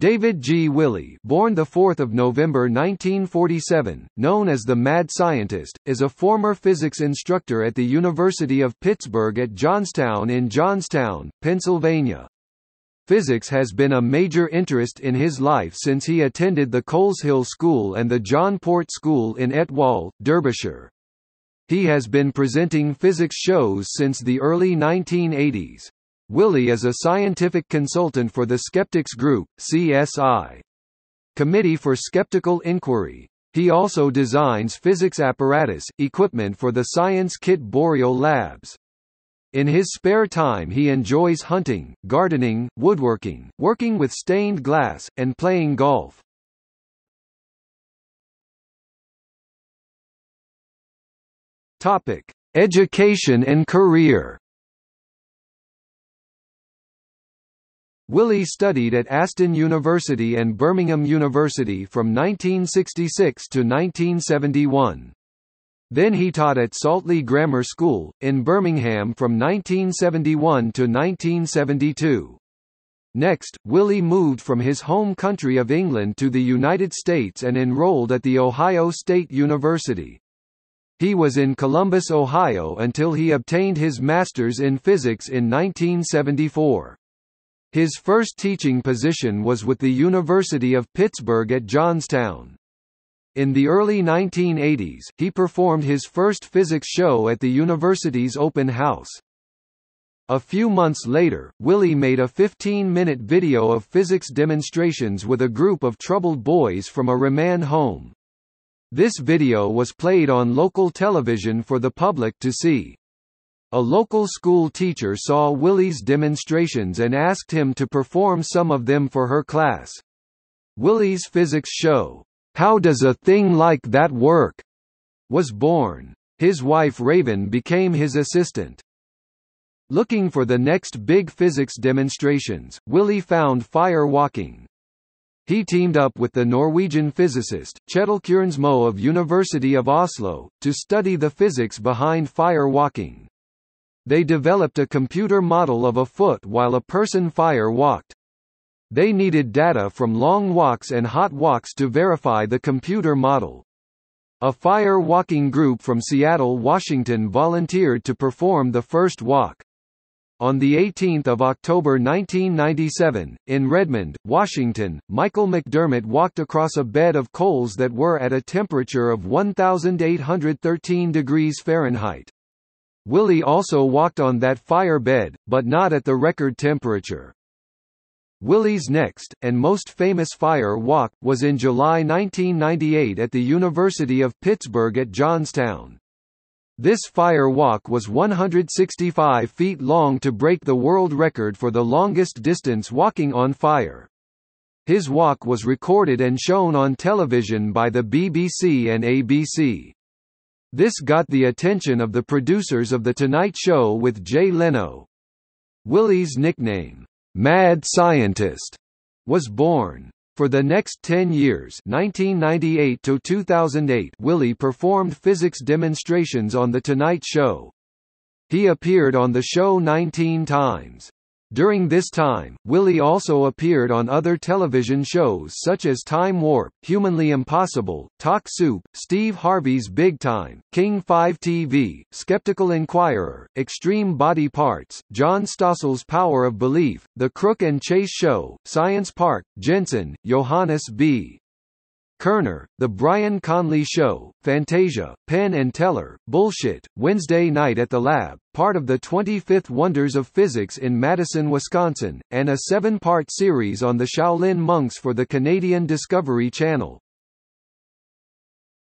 David G. Willey, born the 4th of November 1947, known as the Mad Scientist, is a former physics instructor at the University of Pittsburgh at Johnstown in Johnstown, Pennsylvania. Physics has been a major interest in his life since he attended the Coleshill School and the John Port School in Etwall, Derbyshire. He has been presenting physics shows since the early 1980s. Willey is a scientific consultant for the Skeptics Group, CSI. Committee for Skeptical Inquiry. He also designs physics apparatus, equipment for the Science Kit Boreal Labs. In his spare time he enjoys hunting, gardening, woodworking, working with stained glass, and playing golf. Topic: Education and career. Willey studied at Aston University and Birmingham University from 1966 to 1971. Then he taught at Saltley Grammar School, in Birmingham from 1971 to 1972. Next, Willey moved from his home country of England to the United States and enrolled at The Ohio State University. He was in Columbus, Ohio until he obtained his master's in physics in 1974. His first teaching position was with the University of Pittsburgh at Johnstown. In the early 1980s, he performed his first physics show at the university's open house. A few months later, Willey made a 15-minute video of physics demonstrations with a group of troubled boys from a remand home. This video was played on local television for the public to see. A local school teacher saw Willey's demonstrations and asked him to perform some of them for her class. Willey's physics show, How Does a Thing Like That Work?, was born. His wife Raven became his assistant. Looking for the next big physics demonstrations, Willey found fire walking. He teamed up with the Norwegian physicist, Chetel Kjernsmo of University of Oslo, to study the physics behind fire walking. They developed a computer model of a foot while a person fire walked. They needed data from long walks and hot walks to verify the computer model. A fire walking group from Seattle, Washington volunteered to perform the first walk. On 18 October 1997, in Redmond, Washington, Michael McDermott walked across a bed of coals that were at a temperature of 1,813 degrees Fahrenheit. Willey also walked on that fire bed, but not at the record temperature. Willey's next, and most famous fire walk, was in July 1998 at the University of Pittsburgh at Johnstown. This fire walk was 165 feet long to break the world record for the longest distance walking on fire. His walk was recorded and shown on television by the BBC and ABC. This got the attention of the producers of The Tonight Show with Jay Leno. Willey's nickname, Mad Scientist, was born. For the next 10 years, 1998 to 2008, Willey performed physics demonstrations on The Tonight Show. He appeared on the show 19 times. During this time, Willey also appeared on other television shows such as Time Warp, Humanly Impossible, Talk Soup, Steve Harvey's Big Time, King 5 TV, Skeptical Inquirer, Extreme Body Parts, John Stossel's Power of Belief, The Crook and Chase Show, Science Park, Jensen, Johannes B. Kerner, The Brian Conley Show, Fantasia, Penn and Teller, Bullshit, Wednesday Night at the Lab, part of the 25th Wonders of Physics in Madison, Wisconsin, and a 7-part series on the Shaolin monks for the Canadian Discovery Channel.